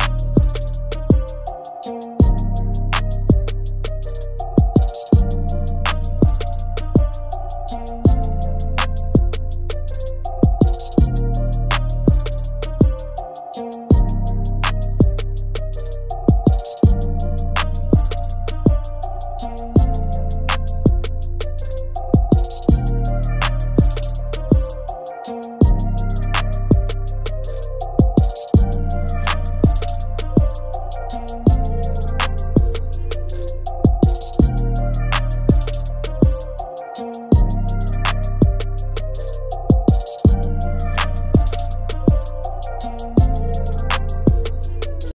night.